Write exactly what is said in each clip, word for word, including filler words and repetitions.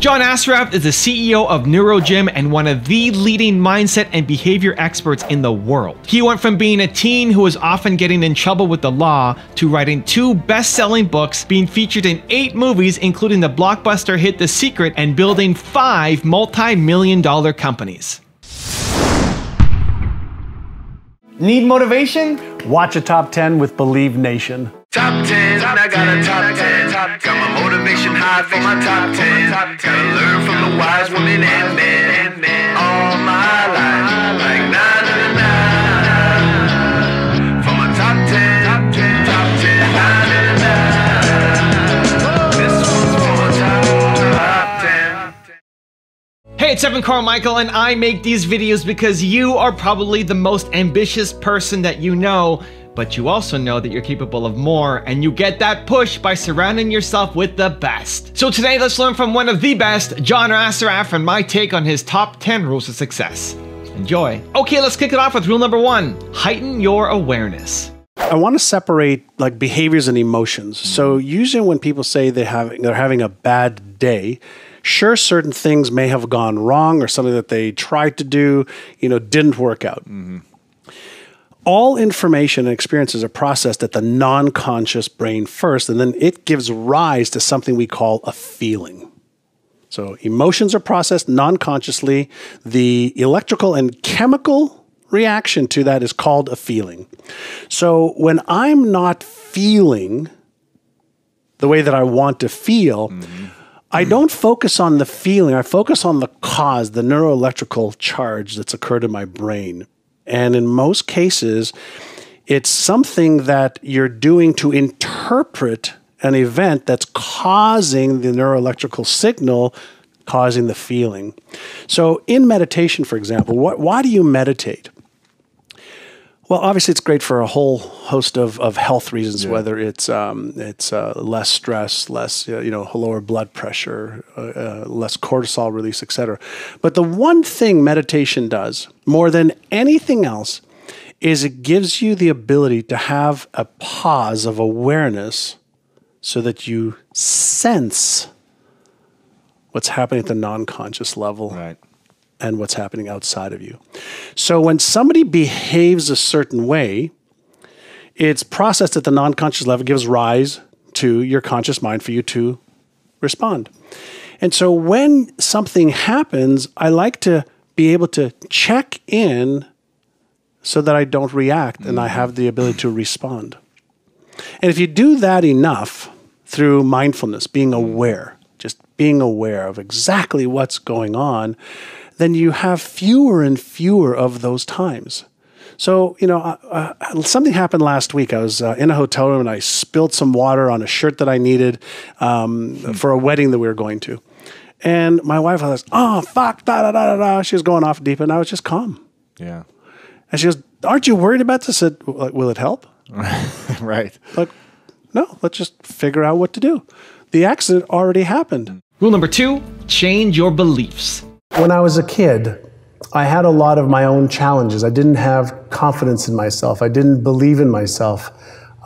John Assaraf is the C E O of NeuroGym and one of the leading mindset and behavior experts in the world. He went from being a teen who was often getting in trouble with the law to writing two best-selling books, being featured in eight movies including the blockbuster hit The Secret, and building five multi-million dollar companies. Need motivation? Watch a top ten with Believe Nation. Top ten, I got a top ten. Got my motivation high for my top ten. Gotta learn from the wise women and men. All my life, like na-na-na-na. For my top ten, top ten, top ten, na-na-na-na. This one's for my top ten. Hey, it's Evan Carmichael, and I make these videos because you are probably the most ambitious person that you know, but you also know that you're capable of more, and you get that push by surrounding yourself with the best. So today, let's learn from one of the best, John Assaraf, and my take on his top ten rules of success. Enjoy. Okay, let's kick it off with rule number one, heighten your awareness. I want to separate like behaviors and emotions. So usually when people say they have, they're having a bad day, sure, certain things may have gone wrong or something that they tried to do, you know, didn't work out. Mm-hmm. All information and experiences are processed at the non-conscious brain first, and then it gives rise to something we call a feeling. So emotions are processed non-consciously. The electrical and chemical reaction to that is called a feeling. So when I'm not feeling the way that I want to feel, mm-hmm. I don't focus on the feeling. I focus on the cause, the neuroelectrical charge that's occurred in my brain. And in most cases, it's something that you're doing to interpret an event that's causing the neuroelectrical signal, causing the feeling. So in meditation, for example, wh why do you meditate? Well, obviously, it's great for a whole host of, of health reasons, yeah. Whether it's, um, it's uh, less stress, less uh, you know, lower blood pressure, uh, uh, less cortisol release, et cetera. But the one thing meditation does more than anything else is it gives you the ability to have a pause of awareness so that you sense what's happening at the non-conscious level. Right. And what's happening outside of you. So when somebody behaves a certain way, it's processed at the non-conscious level, gives rise to your conscious mind for you to respond. And so when something happens, I like to be able to check in so that I don't react and I have the ability to respond. And if you do that enough through mindfulness, being aware, just being aware of exactly what's going on, then you have fewer and fewer of those times. So, you know, uh, uh, something happened last week. I was uh, in a hotel room and I spilled some water on a shirt that I needed um, mm-hmm. for a wedding that we were going to. And my wife was like, oh, fuck, da, da, da, da, da. She was going off deep and I was just calm. Yeah. And she goes, aren't you worried about this? I said, will it help? Right. Like, no, let's just figure out what to do. The accident already happened. Rule number two, change your beliefs. When I was a kid, I had a lot of my own challenges. I didn't have confidence in myself. I didn't believe in myself.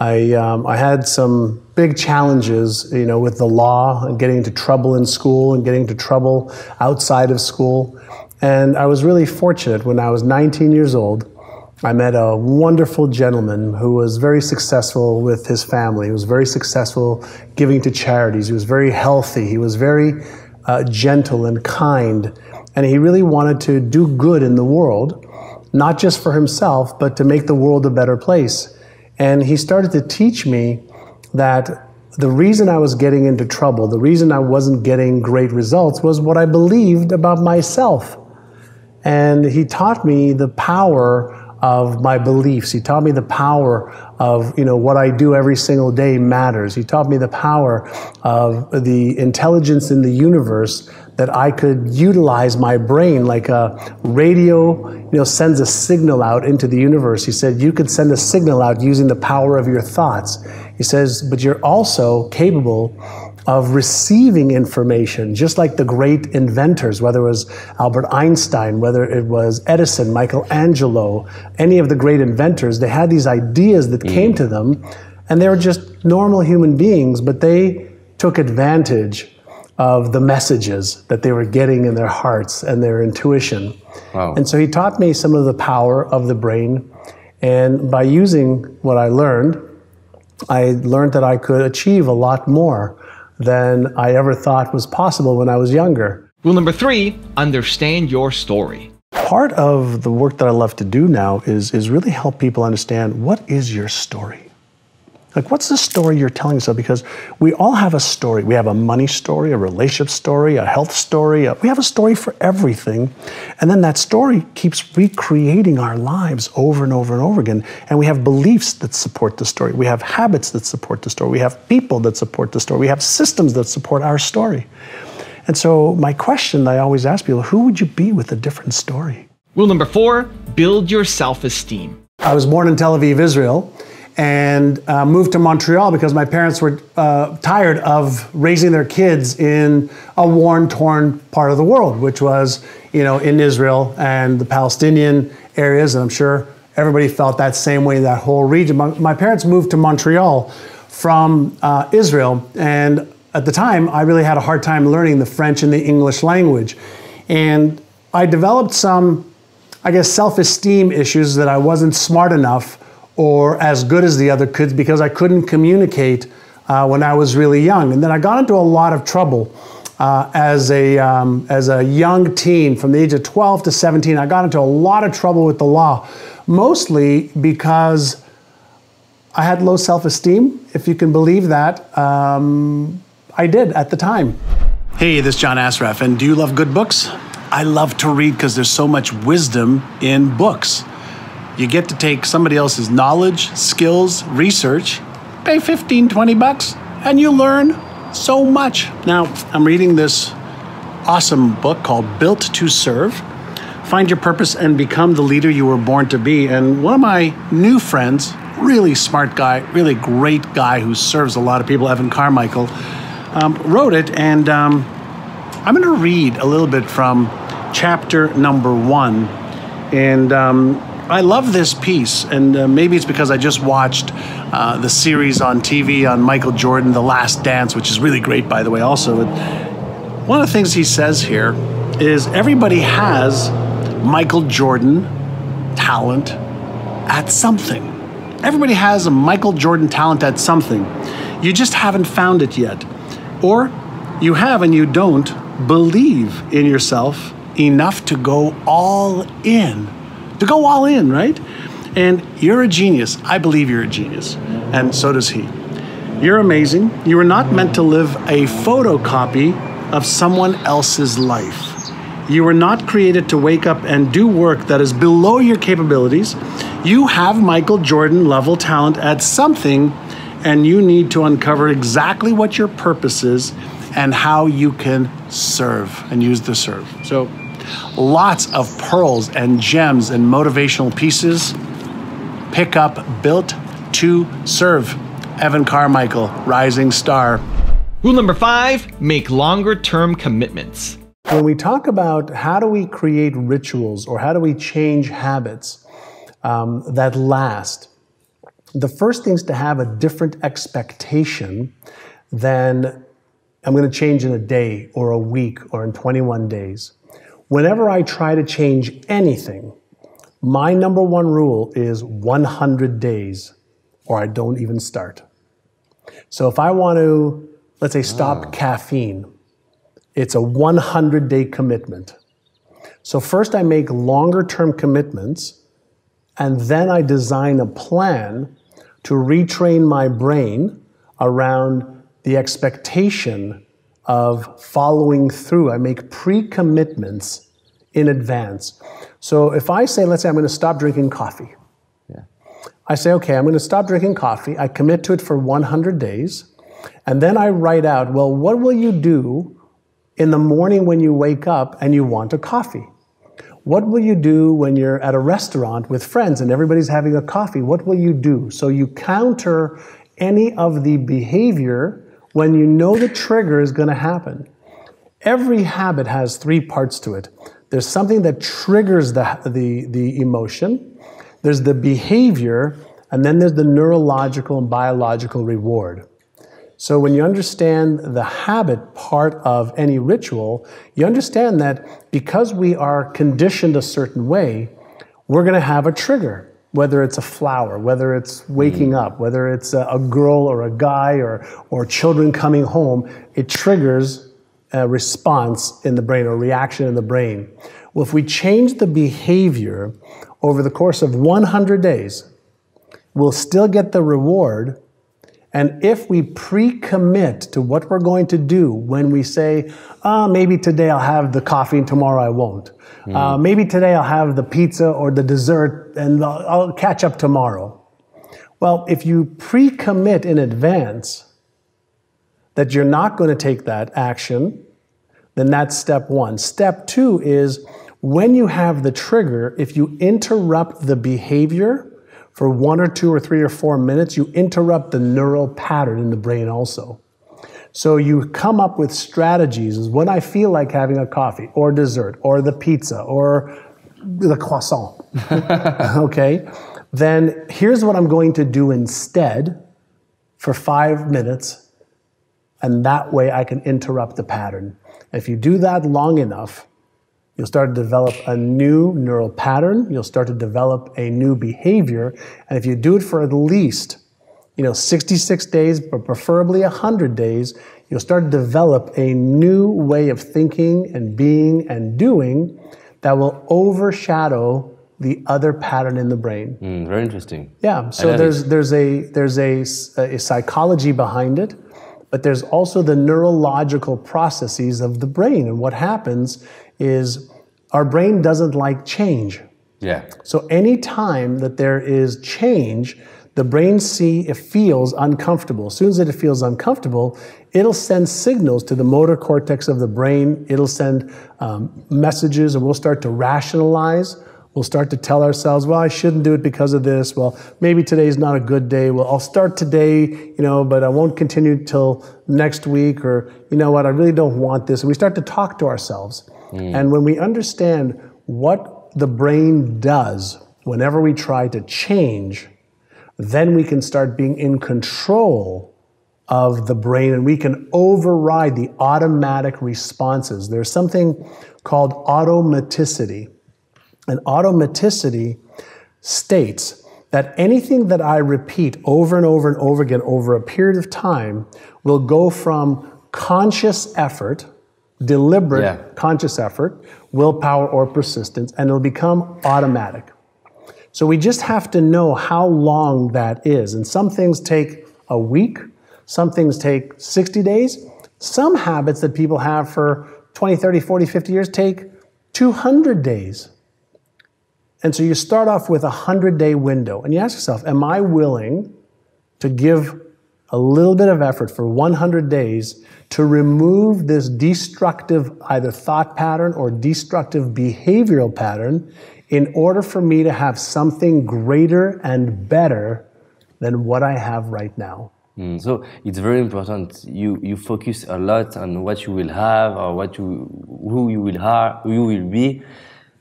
I, um, I had some big challenges, you know, with the law and getting into trouble in school and getting into trouble outside of school. And I was really fortunate when I was nineteen years old, I met a wonderful gentleman who was very successful with his family. He was very successful giving to charities. He was very healthy. He was very Uh, gentle and kind, and he really wanted to do good in the world, not just for himself, but to make the world a better place. And he started to teach me that the reason I was getting into trouble, the reason I wasn't getting great results, was what I believed about myself. And he taught me the power of my beliefs. He taught me the power of, you know, what I do every single day matters. He taught me the power of the intelligence in the universe, that I could utilize my brain like a radio, you know, sends a signal out into the universe. He said, you could send a signal out using the power of your thoughts. He says, but you're also capable of receiving information, just like the great inventors, whether it was Albert Einstein, whether it was Edison, Michelangelo, any of the great inventors, they had these ideas that came to them, and they were just normal human beings, but they took advantage of the messages that they were getting in their hearts and their intuition. Wow. And so he taught me some of the power of the brain. And by using what I learned, I learned that I could achieve a lot more than I ever thought was possible when I was younger. Rule number three, understand your story. Part of the work that I love to do now is, is really help people understand, what is your story? Like, what's the story you're telling yourself? Because we all have a story. We have a money story, a relationship story, a health story. A, we have a story for everything. And then that story keeps recreating our lives over and over and over again. And we have beliefs that support the story. We have habits that support the story. We have people that support the story. We have systems that support our story. And so my question that I always ask people, who would you be with a different story? Rule number four, build your self-esteem. I was born in Tel Aviv, Israel, and uh, moved to Montreal because my parents were uh, tired of raising their kids in a worn, torn part of the world, which was, you know, in Israel and the Palestinian areas. And I'm sure everybody felt that same way, that whole region. My, my parents moved to Montreal from uh, Israel. And at the time, I really had a hard time learning the French and the English language. And I developed some, I guess, self-esteem issues, that I wasn't smart enough or as good as the other kids because I couldn't communicate uh, when I was really young. And then I got into a lot of trouble uh, as a um, as a young teen. From the age of twelve to seventeen, I got into a lot of trouble with the law, mostly because I had low self-esteem, if you can believe that. Um, I did at the time. Hey, this is John Assaraf, and do you love good books? I love to read because there's so much wisdom in books. You get to take somebody else's knowledge, skills, research, pay fifteen, twenty bucks, and you learn so much. Now, I'm reading this awesome book called Built to Serve. Find your purpose and become the leader you were born to be. And one of my new friends, really smart guy, really great guy who serves a lot of people, Evan Carmichael, um, wrote it. And um, I'm gonna read a little bit from chapter number one. And um, I love this piece, and uh, maybe it's because I just watched uh, the series on T V on Michael Jordan, The Last Dance, which is really great, by the way, also. And one of the things he says here is everybody has Michael Jordan talent at something. Everybody has a Michael Jordan talent at something. You just haven't found it yet. Or you have and you don't believe in yourself enough to go all in. To go all in, right? And you're a genius. I believe you're a genius. And so does he. You're amazing. You were not meant to live a photocopy of someone else's life. You were not created to wake up and do work that is below your capabilities. You have Michael Jordan level talent at something, and you need to uncover exactly what your purpose is and how you can serve and use the serve. So, lots of pearls and gems and motivational pieces. Pick up Built to Serve. Evan Carmichael, rising star. Rule number five, make longer term commitments. When we talk about how do we create rituals or how do we change habits um, that last, the first thing is to have a different expectation than I'm going to change in a day or a week or in twenty-one days. Whenever I try to change anything, my number one rule is one hundred days or I don't even start. So if I want to, let's say, stop ah. caffeine, it's a one hundred day commitment. So first I make longer term commitments, and then I design a plan to retrain my brain around the expectation of following through. I make pre-commitments in advance. So if I say, let's say I'm gonna stop drinking coffee. Yeah. I say, okay, I'm gonna stop drinking coffee. I commit to it for one hundred days. And then I write out, well, what will you do in the morning when you wake up and you want a coffee? What will you do when you're at a restaurant with friends and everybody's having a coffee? What will you do? So you counter any of the behavior when you know the trigger is going to happen. Every habit has three parts to it. There's something that triggers the, the, the emotion, there's the behavior, and then there's the neurological and biological reward. So when you understand the habit part of any ritual, you understand that because we are conditioned a certain way, we're going to have a trigger, whether it's a flower, whether it's waking mm. up, whether it's a, a girl or a guy or, or children coming home. It triggers a response in the brain or reaction in the brain. Well, if we change the behavior over the course of one hundred days, we'll still get the reward. And if we pre-commit to what we're going to do when we say, ah, oh, maybe today I'll have the coffee and tomorrow I won't. Mm. Uh, maybe today I'll have the pizza or the dessert and I'll, I'll catch up tomorrow. Well, if you pre-commit in advance that you're not going to take that action, then that's step one. Step two is when you have the trigger, if you interrupt the behavior for one or two or three or four minutes, you interrupt the neural pattern in the brain also. So you come up with strategies. When I feel like having a coffee or dessert or the pizza or the croissant, okay, then here's what I'm going to do instead for five minutes, and that way I can interrupt the pattern. If you do that long enough, you'll start to develop a new neural pattern. You'll start to develop a new behavior. And if you do it for at least, you know, sixty-six days, but preferably one hundred days, you'll start to develop a new way of thinking and being and doing that will overshadow the other pattern in the brain. Mm, very interesting. Yeah. So there's there's a there's a, a psychology behind it. But there's also the neurological processes of the brain. And what happens is our brain doesn't like change. Yeah. So any time that there is change, the brain see it feels uncomfortable. As soon as it feels uncomfortable, it'll send signals to the motor cortex of the brain. It'll send um, messages, and we'll start to rationalize. We'll start to tell ourselves, well, I shouldn't do it because of this. Well, maybe today's not a good day. Well, I'll start today, you know, but I won't continue till next week. Or, you know what, I really don't want this. And we start to talk to ourselves. Mm. And when we understand what the brain does whenever we try to change, then we can start being in control of the brain, and we can override the automatic responses. There's something called automaticity. And automaticity states that anything that I repeat over and over and over again over a period of time will go from conscious effort, deliberate yeah. conscious effort, willpower or persistence, and it'll become automatic. So we just have to know how long that is. And some things take a week, some things take sixty days, some habits that people have for twenty, thirty, forty, fifty years take two hundred days. And so you start off with a hundred-day window, and you ask yourself, am I willing to give a little bit of effort for one hundred days to remove this destructive either thought pattern or destructive behavioral pattern in order for me to have something greater and better than what I have right now? Mm, so it's very important. You, you focus a lot on what you will have or what you, who you will have, who you will be.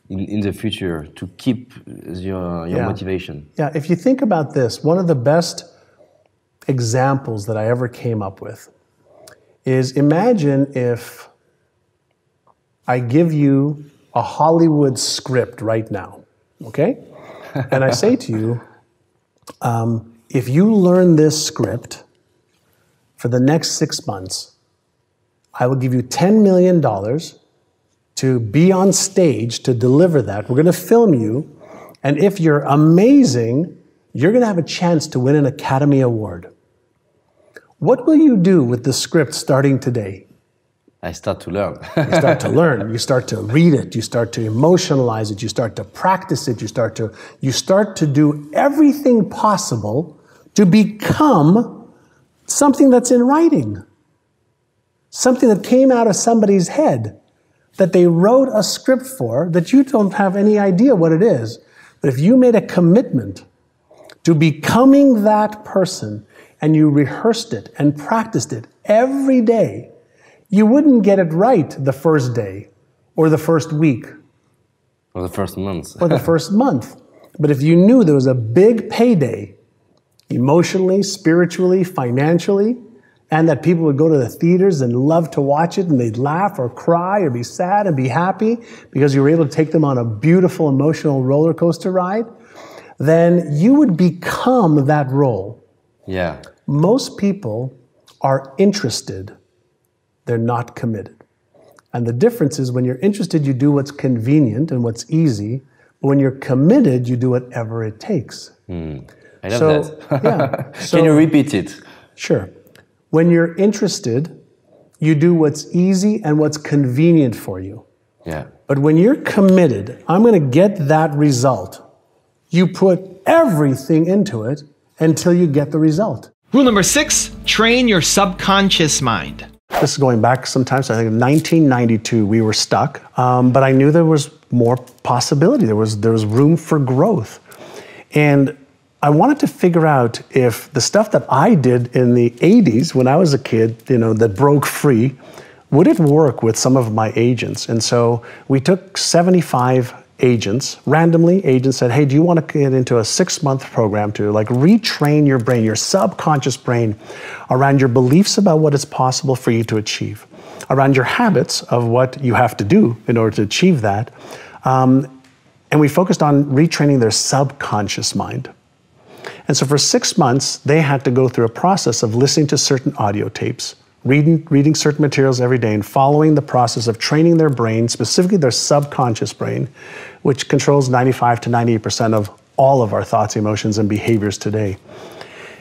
In, in the future, to keep your, your yeah. motivation. Yeah, if you think about this, one of the best examples that I ever came up with is imagine if I give you a Hollywood script right now, okay? And I say to you, um, if you learn this script for the next six months, I will give you ten million dollars to be on stage to deliver that. We're going to film you, and if you're amazing, you're going to have a chance to win an Academy Award. What will you do with the script starting today? I start to learn. You start to learn. You start to read it. You start to emotionalize it. You start to practice it. You start to, you start to do everything possible to become something that's in writing, something that came out of somebody's head, that they wrote a script for, that you don't have any idea what it is. But if you made a commitment to becoming that person and you rehearsed it and practiced it every day, you wouldn't get it right the first day or the first week. Or the first month. Or the first month. But if you knew there was a big payday, emotionally, spiritually, financially, and that people would go to the theaters and love to watch it, and they'd laugh or cry or be sad and be happy because you were able to take them on a beautiful emotional roller coaster ride, then you would become that role. Yeah. Most people are interested, they're not committed. And the difference is when you're interested, you do what's convenient and what's easy. But when you're committed, you do whatever it takes. Mm. I love so, that. Yeah. So, can you repeat it? Sure. When you're interested, you do what's easy and what's convenient for you. Yeah. But when you're committed, I'm going to get that result. You put everything into it until you get the result. Rule number six, train your subconscious mind. This is going back sometimes, I think nineteen ninety-two, we were stuck, um, but I knew there was more possibility. There was, there was room for growth. And I wanted to figure out if the stuff that I did in the eighties when I was a kid, you know, that broke free, would it work with some of my agents? And so we took seventy-five agents, randomly agents said, hey, do you want to get into a six-month program to like retrain your brain, your subconscious brain, around your beliefs about what is possible for you to achieve, around your habits of what you have to do in order to achieve that. Um, and we focused on retraining their subconscious mind. And so for six months, they had to go through a process of listening to certain audio tapes, Reading, reading certain materials every day, and following the process of training their brain, specifically their subconscious brain, which controls ninety-five to ninety-eight percent of all of our thoughts, emotions, and behaviors today.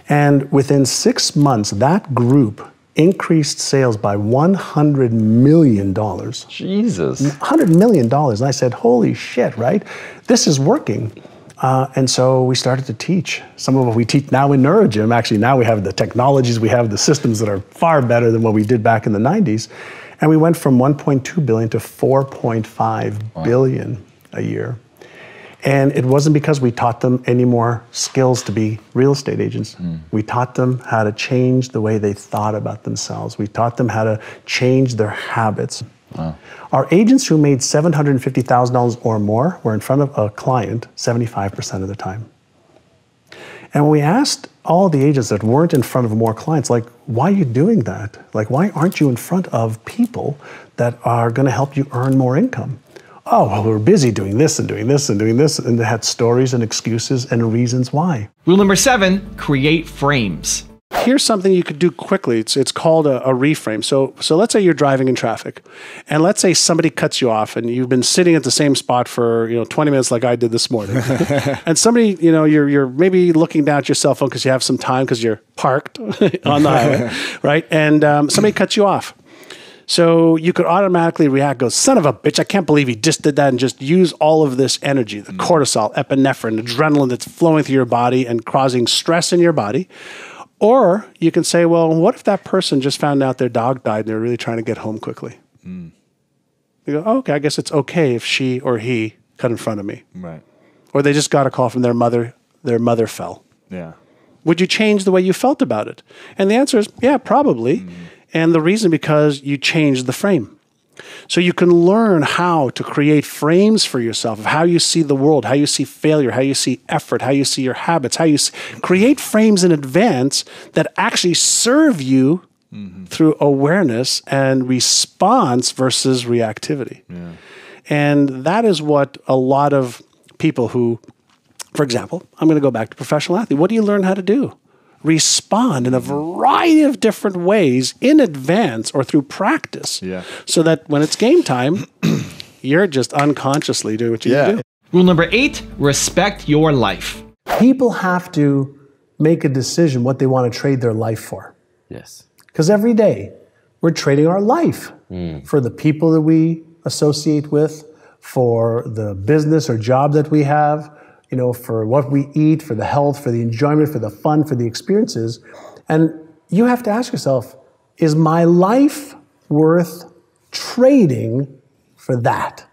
And within six months, that group increased sales by one hundred million dollars. Jesus. one hundred million dollars. And I said, holy shit, right? This is working. Uh, and so we started to teach. Some of what we teach now in NeuroGym, actually now we have the technologies, we have the systems that are far better than what we did back in the nineties. And we went from one point two billion to four point five wow. billion a year. And it wasn't because we taught them any more skills to be real estate agents. Mm. We taught them how to change the way they thought about themselves. We taught them how to change their habits. Wow. Our agents who made seven hundred fifty thousand dollars or more were in front of a client seventy-five percent of the time. And when we asked all the agents that weren't in front of more clients, like, why are you doing that? Like, why aren't you in front of people that are going to help you earn more income? Oh, well, we were busy doing this and doing this and doing this, and they had stories and excuses and reasons why. Rule number seven, create frames. Here's something you could do quickly. It's, it's called a, a reframe. So, so let's say you're driving in traffic, and let's say somebody cuts you off, and you've been sitting at the same spot for you know twenty minutes, like I did this morning. And somebody, you know, you're you're maybe looking down at your cell phone because you have some time because you're parked on the highway, right? And um, somebody cuts you off. So you could automatically react, go, son of a bitch, I can't believe he just did that, and just use all of this energy, the cortisol, epinephrine, adrenaline that's flowing through your body and causing stress in your body. Or you can say, well, what if that person just found out their dog died and they're really trying to get home quickly? Mm. You go, oh, okay, I guess it's okay if she or he cut in front of me. Right. Or they just got a call from their mother, their mother fell. Yeah. Would you change the way you felt about it? And the answer is, yeah, probably. Mm. And the reason, because you changed the frame. So you can learn how to create frames for yourself of how you see the world, how you see failure, how you see effort, how you see your habits, how you see, create frames in advance that actually serve you mm-hmm. through awareness and response versus reactivity. Yeah. And that is what a lot of people who, for example, I'm going to go back to professional athlete. What do you learn how to do? Respond in a variety of different ways in advance or through practice yeah. so that when it's game time, you're just unconsciously doing what you yeah. do. Rule number eight, respect your life. People have to make a decision what they want to trade their life for. Yes. Because every day we're trading our life mm. for the people that we associate with, for the business or job that we have, you know, for what we eat, for the health, for the enjoyment, for the fun, for the experiences. And you have to ask yourself, is my life worth trading for that?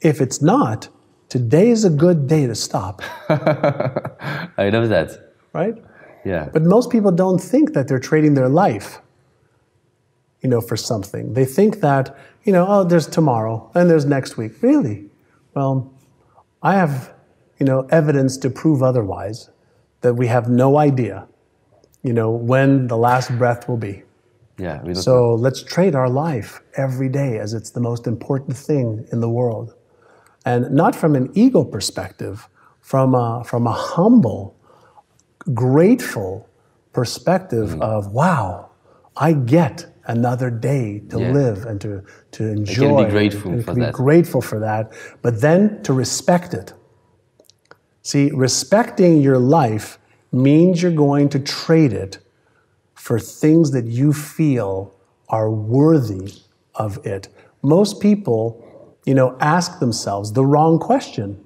If it's not, today is a good day to stop. I love that. Right? Yeah. But most people don't think that they're trading their life, you know, for something. They think that, you know, oh, there's tomorrow and there's next week. Really? Well, I have, you know, evidence to prove otherwise, that we have no idea you know, when the last breath will be. Yeah. We so let's trade our life every day as it's the most important thing in the world. And not from an ego perspective, from a, from a humble, grateful perspective mm. of, wow, I get another day to yeah. live and to, to enjoy. You can be grateful and, for and that. Be grateful for that, but then to respect it. See, respecting your life means you're going to trade it for things that you feel are worthy of it. Most people, you know, ask themselves the wrong question.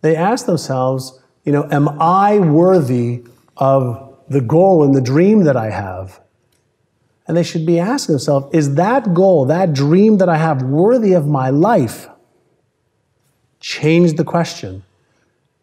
They ask themselves, you know, am I worthy of the goal and the dream that I have? And they should be asking themselves, is that goal, that dream that I have, worthy of my life? Change the question.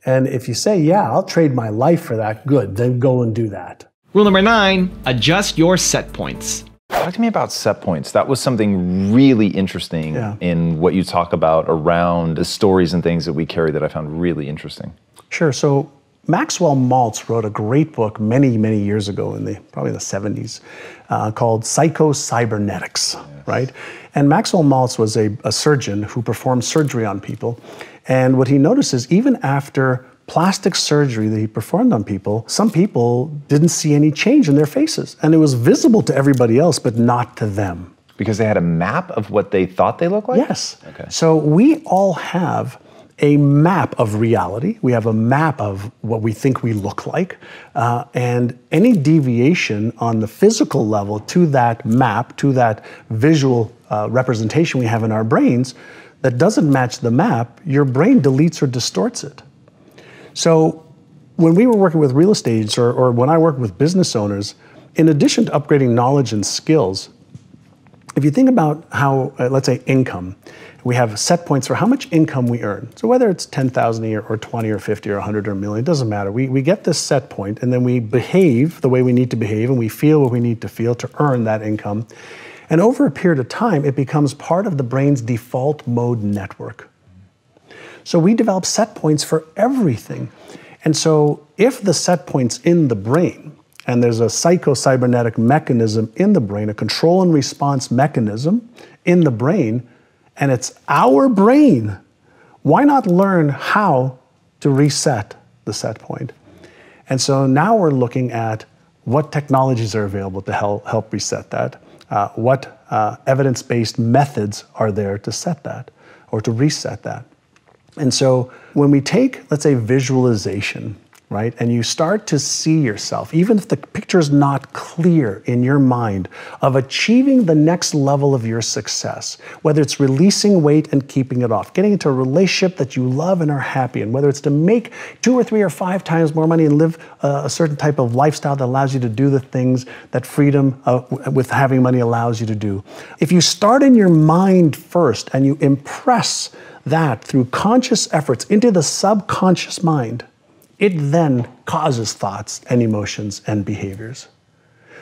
And if you say, yeah, I'll trade my life for that, good, then go and do that. Rule number nine, adjust your set points. Talk to me about set points. That was something really interesting yeah. in what you talk about around the stories and things that we carry that I found really interesting. Sure, so Maxwell Maltz wrote a great book many, many years ago, in the probably the seventies, uh, called Psycho-Cybernetics, yes. right? And Maxwell Maltz was a, a surgeon who performed surgery on people. And what he noticed is even after plastic surgery that he performed on people, some people didn't see any change in their faces. And it was visible to everybody else, but not to them. Because they had a map of what they thought they looked like? Yes. Okay. So we all have a map of reality. We have a map of what we think we look like. Uh, and any deviation on the physical level to that map, to that visual uh, representation we have in our brains, that doesn't match the map, your brain deletes or distorts it. So when we were working with real estate or, or when I worked with business owners, in addition to upgrading knowledge and skills, if you think about how, uh, let's say income, we have set points for how much income we earn. So whether it's ten thousand a year or twenty or fifty or one hundred or a million, it doesn't matter. We, we get this set point and then we behave the way we need to behave and we feel what we need to feel to earn that income. And over a period of time, it becomes part of the brain's default mode network. So we develop set points for everything. And so if the set point's in the brain, and there's a psycho-cybernetic mechanism in the brain, a control and response mechanism in the brain, and it's our brain, why not learn how to reset the set point? And so now we're looking at what technologies are available to help, help reset that, uh, what uh, evidence-based methods are there to set that or to reset that. And so when we take, let's say, visualization, right, and you start to see yourself, even if the picture's not clear in your mind, of achieving the next level of your success, whether it's releasing weight and keeping it off, getting into a relationship that you love and are happy in, whether it's to make two or three or five times more money and live a certain type of lifestyle that allows you to do the things that freedom with having money allows you to do. If you start in your mind first and you impress that through conscious efforts into the subconscious mind, it then causes thoughts and emotions and behaviors.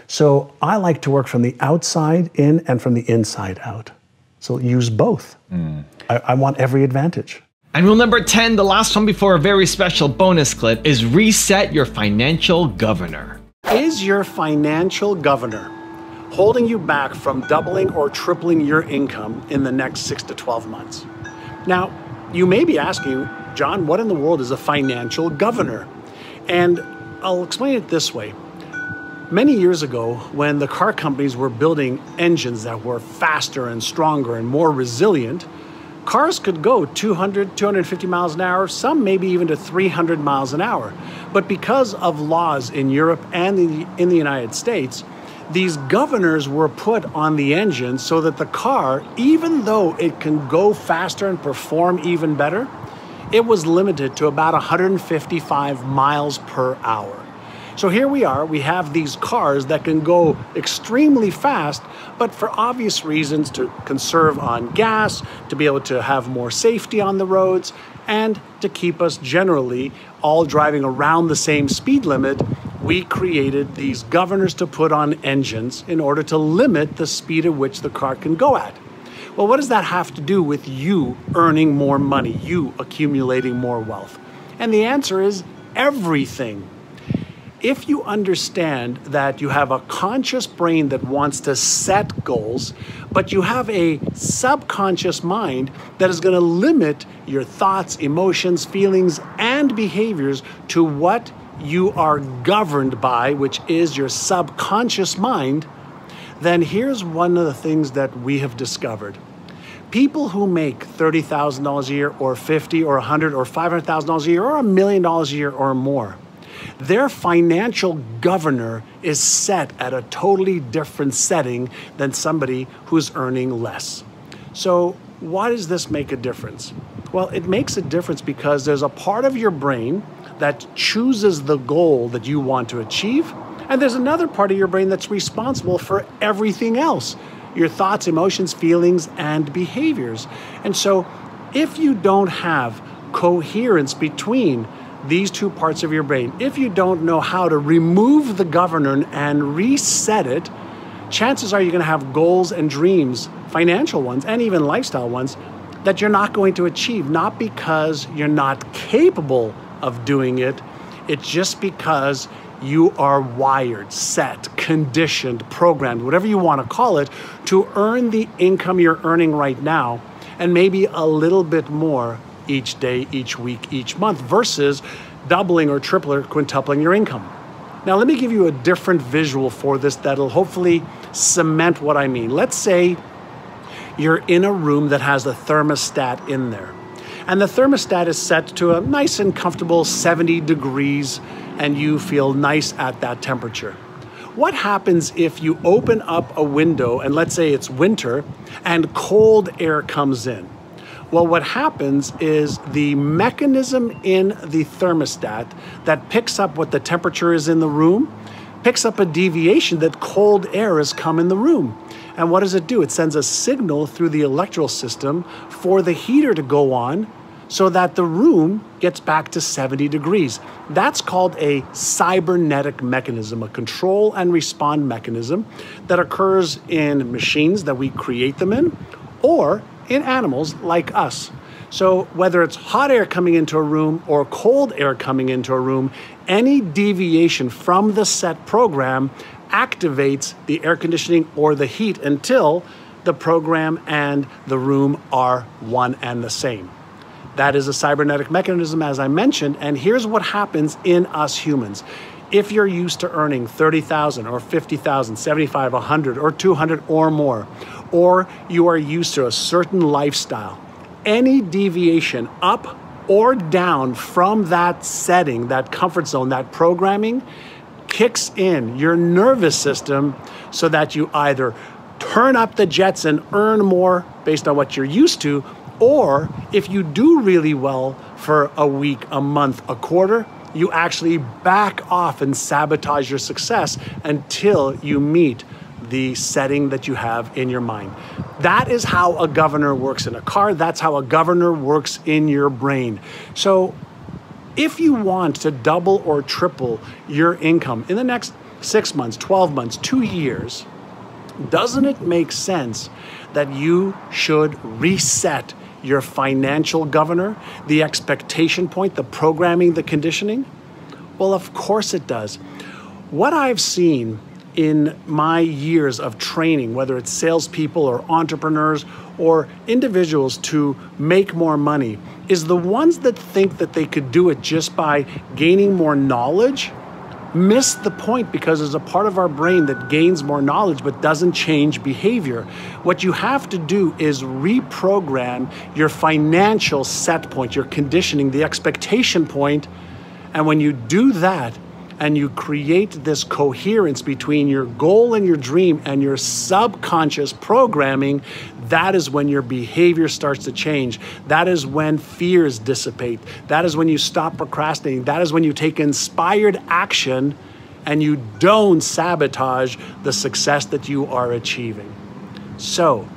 So I like to work from the outside in and from the inside out. So use both. Mm. I, I want every advantage. And rule number ten, the last one before a very special bonus clip, is reset your financial governor. Is your financial governor holding you back from doubling or tripling your income in the next six to twelve months? Now, you may be asking, John, what in the world is a financial governor? And I'll explain it this way. Many years ago, when the car companies were building engines that were faster and stronger and more resilient, cars could go two hundred, two hundred fifty miles an hour, some maybe even to three hundred miles an hour. But because of laws in Europe and in the, in the United States, these governors were put on the engine so that the car, even though it can go faster and perform even better, it was limited to about one hundred fifty-five miles per hour. So here we are, we have these cars that can go extremely fast, but for obvious reasons, to conserve on gas, to be able to have more safety on the roads, and to keep us generally all driving around the same speed limit, we created these governors to put on engines in order to limit the speed at which the car can go at. Well, what does that have to do with you earning more money, you accumulating more wealth? And the answer is everything. if you understand that you have a conscious brain that wants to set goals, but you have a subconscious mind that is going to limit your thoughts, emotions, feelings, and behaviors to what you are governed by, which is your subconscious mind, then here's one of the things that we have discovered. People who make thirty thousand dollars a year or fifty thousand dollars or one hundred thousand dollars or five hundred thousand dollars a year or a million dollars a year or more, their financial governor is set at a totally different setting than somebody who's earning less. So why does this make a difference? Well, it makes a difference because there's a part of your brain that chooses the goal that you want to achieve, and there's another part of your brain that's responsible for everything else, your thoughts, emotions, feelings, and behaviors. And so if you don't have coherence between these two parts of your brain, if you don't know how to remove the governor and reset it, chances are you're going to have goals and dreams, financial ones and even lifestyle ones, that you're not going to achieve, not because you're not capable of doing it, it's just because you are wired, set, conditioned, programmed, whatever you want to call it, to earn the income you're earning right now and maybe a little bit more each day, each week, each month, versus doubling or tripling or quintupling your income. Now, let me give you a different visual for this that'll hopefully cement what I mean. Let's say you're in a room that has a thermostat in there, and the thermostat is set to a nice and comfortable seventy degrees, and you feel nice at that temperature. What happens if you open up a window, and let's say it's winter, and cold air comes in? Well, what happens is the mechanism in the thermostat that picks up what the temperature is in the room, picks up a deviation that cold air has come in the room. And what does it do? It sends a signal through the electrical system for the heater to go on so that the room gets back to seventy degrees. That's called a cybernetic mechanism, a control and respond mechanism that occurs in machines that we create them in, or in animals like us. So whether it's hot air coming into a room or cold air coming into a room, any deviation from the set program activates the air conditioning or the heat until the program and the room are one and the same. That is a cybernetic mechanism, as I mentioned, and here's what happens in us humans. If you're used to earning thirty thousand or fifty thousand, seventy-five, one hundred or two hundred or more, or you are used to a certain lifestyle, any deviation up or down from that setting, that comfort zone, that programming, kicks in your nervous system so that you either turn up the jets and earn more based on what you're used to, or if you do really well for a week, a month, a quarter, you actually back off and sabotage your success until you meet the setting that you have in your mind. That is how a governor works in a car. That's how a governor works in your brain. So if you want to double or triple your income in the next six months, twelve months, two years, doesn't it make sense that you should reset your financial governor, the expectation point, the programming, the conditioning? Well, of course it does. What I've seen in my years of training, whether it's salespeople or entrepreneurs or individuals to make more money, is the ones that think that they could do it just by gaining more knowledge miss the point, because there's a part of our brain that gains more knowledge but doesn't change behavior. What you have to do is reprogram your financial set point, your conditioning, the expectation point, and when you do that, and you create this coherence between your goal and your dream and your subconscious programming, that is when your behavior starts to change. That is when fears dissipate. That is when you stop procrastinating. That is when you take inspired action and you don't sabotage the success that you are achieving. So,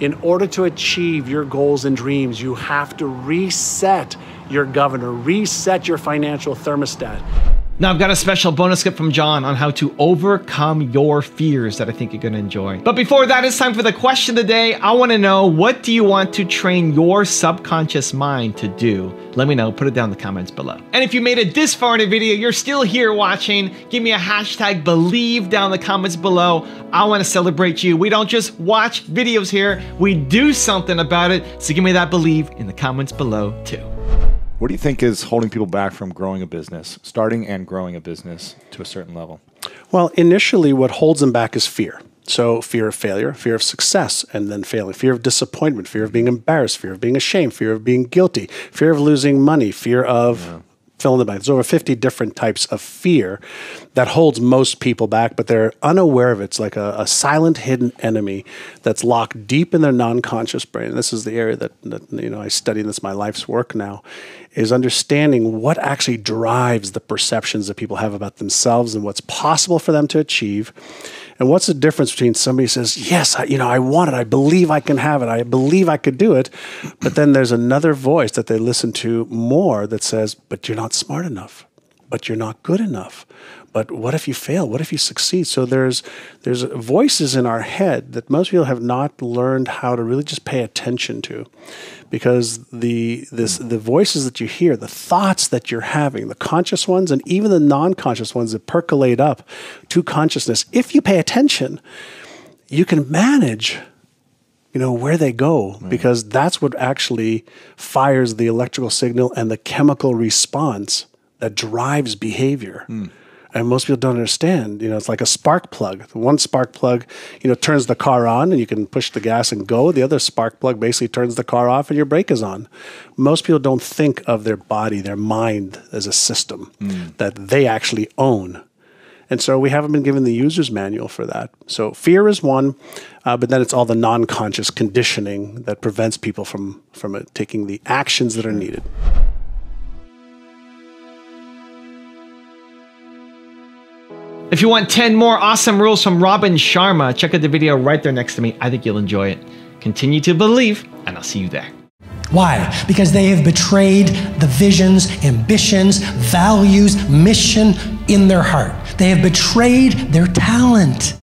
in order to achieve your goals and dreams, you have to reset your governor, reset your financial thermostat. Now, I've got a special bonus clip from John on how to overcome your fears that I think you're going to enjoy. But before that, it's time for the question of the day. I want to know, what do you want to train your subconscious mind to do? Let me know. Put it down in the comments below. And if you made it this far in the video, you're still here watching, give me a hashtag believe down in the comments below. I want to celebrate you. We don't just watch videos here. We do something about it. So give me that believe in the comments below too. What do you think is holding people back from growing a business, starting and growing a business to a certain level? Well, initially what holds them back is fear. So fear of failure, fear of success, and then failing, fear of disappointment, fear of being embarrassed, fear of being ashamed, fear of being guilty, fear of losing money, fear of yeah. fill in the blank. There's over fifty different types of fear that holds most people back, but they're unaware of it. It's like a, a silent hidden enemy that's locked deep in their non-conscious brain. And this is the area that, that you know I study, and that's my life's work now, is understanding what actually drives the perceptions that people have about themselves and what's possible for them to achieve. And what's the difference between somebody says, yes, I, you know, I want it, I believe I can have it, I believe I could do it, but then there's another voice that they listen to more that says, but you're not smart enough, but you're not good enough, but what if you fail? What if you succeed? So there's, there's voices in our head that most people have not learned how to really just pay attention to, because the, this, the voices that you hear, the thoughts that you're having, the conscious ones and even the non-conscious ones that percolate up to consciousness, if you pay attention, you can manage you know, where they go, right. because that's what actually fires the electrical signal and the chemical response that drives behavior. Mm. And most people don't understand, you know, it's like a spark plug. One spark plug, you know, turns the car on and you can push the gas and go. The other spark plug basically turns the car off and your brake is on. Most people don't think of their body, their mind as a system mm. that they actually own. And so we haven't been given the user's manual for that. So fear is one, uh, but then it's all the non-conscious conditioning that prevents people from, from uh, taking the actions that are needed. If you want ten more awesome rules from Robin Sharma, check out the video right there next to me. I think you'll enjoy it. Continue to believe, and I'll see you there. Why? Because they have betrayed the visions, ambitions, values, mission in their heart. They have betrayed their talent.